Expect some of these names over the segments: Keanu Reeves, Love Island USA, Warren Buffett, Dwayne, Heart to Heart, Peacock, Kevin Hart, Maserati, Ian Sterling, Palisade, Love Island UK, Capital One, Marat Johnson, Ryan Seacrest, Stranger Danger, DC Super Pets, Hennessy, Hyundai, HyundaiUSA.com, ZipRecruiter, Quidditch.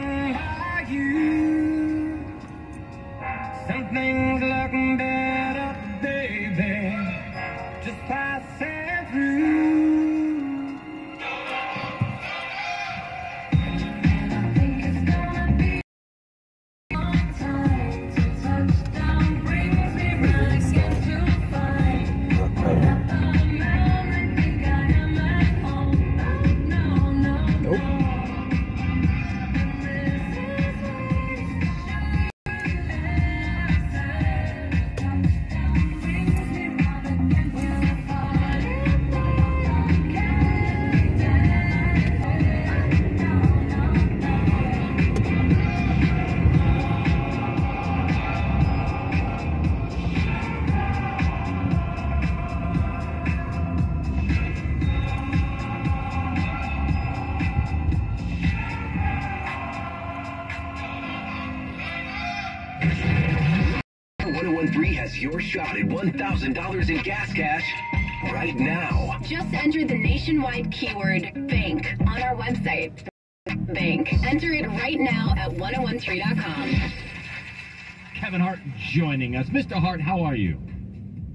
113 has your shot at $1,000 in gas cash right now. Just enter the nationwide keyword bank on our website. Bank. Enter it right now at 1013.com. Kevin Hart joining us. Mr. Hart, how are you?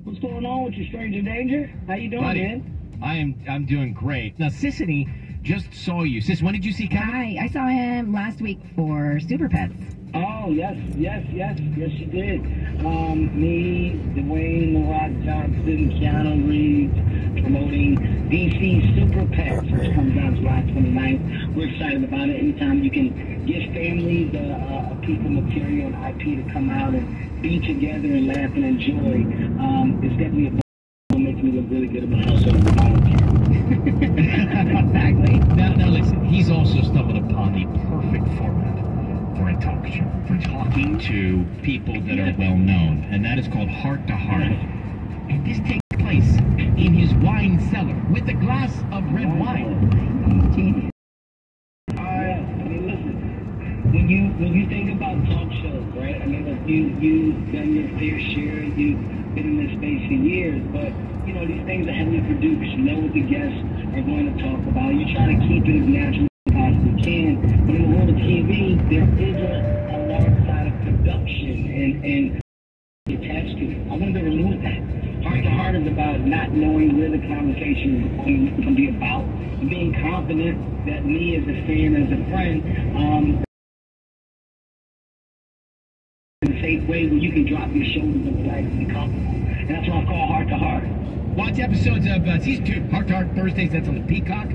What's going on with you, Stranger Danger? How you doing, buddy, man? I'm doing great. Now, Sissany just saw you. Sis, when did you see Kevin? Hi, I saw him last week for Super Pets. Oh, yes, she did. Me, Dwayne, Marat Johnson, Keanu Reeves, promoting DC Super Pets, which comes out July 29th. We're excited about it. Anytime you can give families people material and IP to come out and be together and laugh and enjoy, it's definitely a that makes me look really good about myself. Exactly. Now, listen, he's also stumbled upon the perfect format for a talk show, for talking to people that are well known, and that is called Heart to Heart. And this takes place in his wine cellar with a glass of red wine. I mean, listen, when you think about talk shows, right? I mean, look, you've done your fair share, you've been in this space for years, but you know these things are heavily produced. You know what the guests are going to talk about. You try to keep it as natural as possibly can, but in the world of TV, there is a large side of production and attached to it. I wanted to remove that. Heart to Heart is about not knowing where the conversation is going to be about, being confident that me as a fan, as a friend, in a safe way where you can drop your shoulders and relax and be comfortable. And that's what I call Heart to Heart. Watch episodes of Season 2, Heart to Heart Thursdays. That's on the Peacock.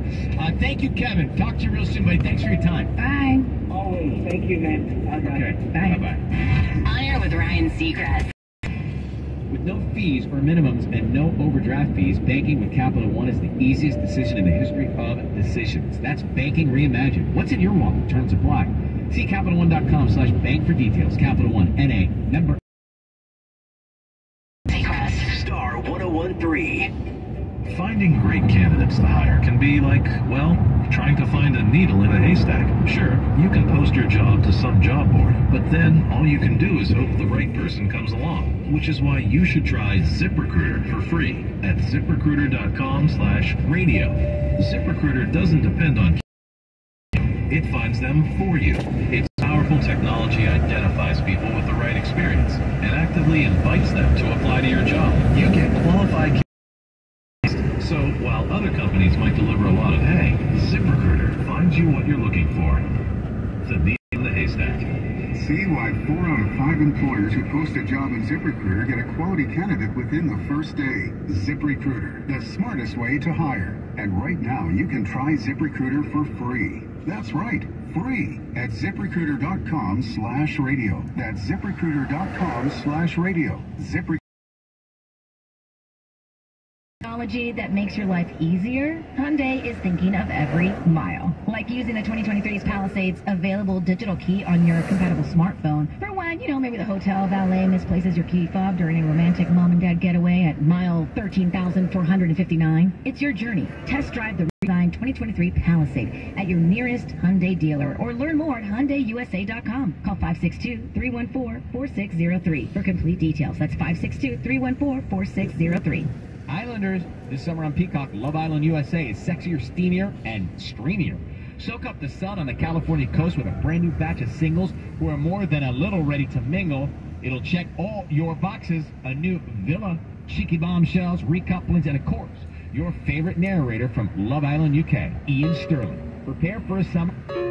Thank you, Kevin. Talk to you real soon, buddy. Thanks for your time. Bye. Always. Thank you, man. Okay. Bye-bye. On Air with Ryan Seacrest. With no fees or minimums and no overdraft fees, banking with Capital One is the easiest decision in the history of decisions. That's banking reimagined. What's in your wallet? Terms apply. See CapitalOne.com/bank for details. Capital One, N.A., member. 1013. Finding great candidates to hire can be like, well, trying to find a needle in a haystack. Sure, you can post your job to some job board, but then all you can do is hope the right person comes along, which is why you should try ZipRecruiter for free at ZipRecruiter.com/radio. ZipRecruiter doesn't depend on it finds them for you. Its powerful technology identifies people with the right experience and actively invites them to apply to your job. You get qualified candidates. So while other companies might deliver a lot of hay, ZipRecruiter finds you what you're looking for. The needle in the haystack. See why 4 out of 5 employers who post a job in ZipRecruiter get a quality candidate within the first day. ZipRecruiter, the smartest way to hire. And right now you can try ZipRecruiter for free. That's right, free at ZipRecruiter.com/radio. That's ZipRecruiter.com/radio. ZipRecruiter. Technology that makes your life easier? Hyundai is thinking of every mile. Like using the 2023's Palisade's available digital key on your compatible smartphone. For when, you know, maybe the hotel valet misplaces your key fob during a romantic mom and dad getaway at mile 13,459. It's your journey. Test drive the 2023 Palisade at your nearest Hyundai dealer or learn more at HyundaiUSA.com. Call 562-314-4603 for complete details. That's 562-314-4603. Islanders, this summer on Peacock, Love Island USA is sexier, steamier, and streamier. Soak up the sun on the California coast with a brand new batch of singles who are more than a little ready to mingle. It'll check all your boxes: a new villa, cheeky bombshells, recouplings, and of course, your favorite narrator from Love Island UK, Ian Sterling. Prepare for a summer...